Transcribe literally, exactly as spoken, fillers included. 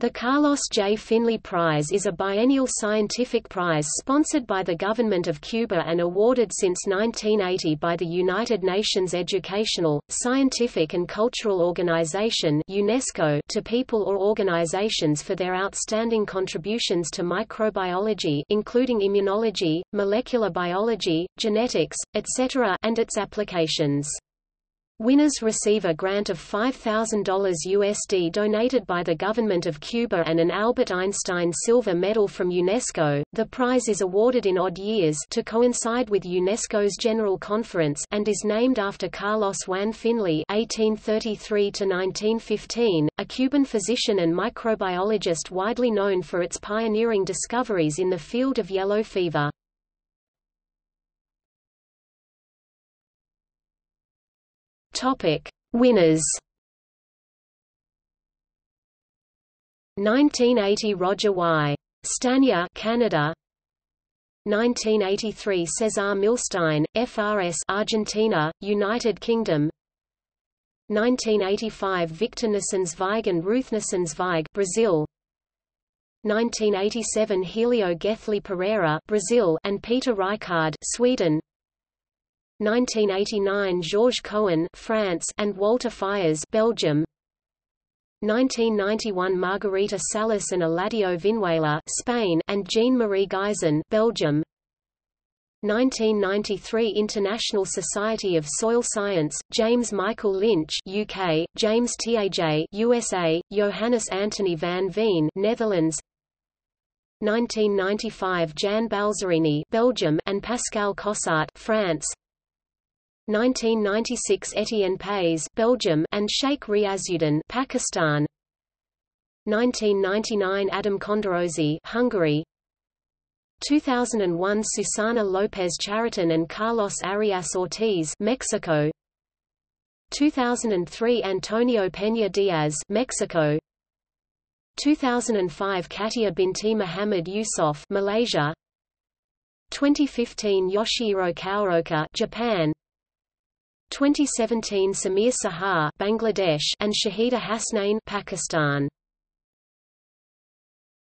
The Carlos J. Finlay Prize is a biennial scientific prize sponsored by the Government of Cuba and awarded since nineteen eighty by the United Nations Educational, Scientific and Cultural Organization (UNESCO) to people or organizations for their outstanding contributions to microbiology, including immunology, molecular biology, genetics, et cetera, and its applications. Winners receive a grant of five thousand dollars U S D donated by the Government of Cuba and an Albert Einstein Silver Medal from UNESCO. The prize is awarded in odd years to coincide with UNESCO's General Conference and is named after Carlos Juan Finlay (eighteen thirty-three to nineteen fifteen), a Cuban physician and microbiologist widely known for its pioneering discoveries in the field of yellow fever. Topic: Winners. nineteen eighty Roger Y. Stania, Canada. nineteen eighty-three César Milstein, F R S, Argentina, United Kingdom. nineteen eighty-five Victor Nussenzweig and Ruth Nussenzweig, Brazil. nineteen eighty-seven Helio Gethli Pereira, Brazil, and Peter Reichard, Sweden. nineteen eighty-nine George Cohen, France, and Walter Fiers, Belgium. nineteen ninety-one Margarita Salas and Aladio Vinuela, Spain, and Jean Marie Geisen, Belgium. nineteen ninety-three International Society of Soil Science, James Michael Lynch, U K, James Taj, U S A, Johannes Anthony Van Veen, Netherlands. nineteen ninety-five Jan Balzerini, Belgium, and Pascal Cossart, France. nineteen ninety-six Etienne Pays, Belgium, and Sheikh Riazuddin, Pakistan. nineteen ninety-nine Adam Kondorozzi, Hungary. two thousand one Susana Lopez Chariton and Carlos Arias Ortiz, Mexico. two thousand three Antonio Peña Diaz, Mexico. two thousand five Katia Binti Muhammad Yusof, Malaysia. twenty fifteen Yoshiro Kawroka, Japan. twenty seventeen Samir Sahar, Bangladesh, and Shahida Hasnain, Pakistan.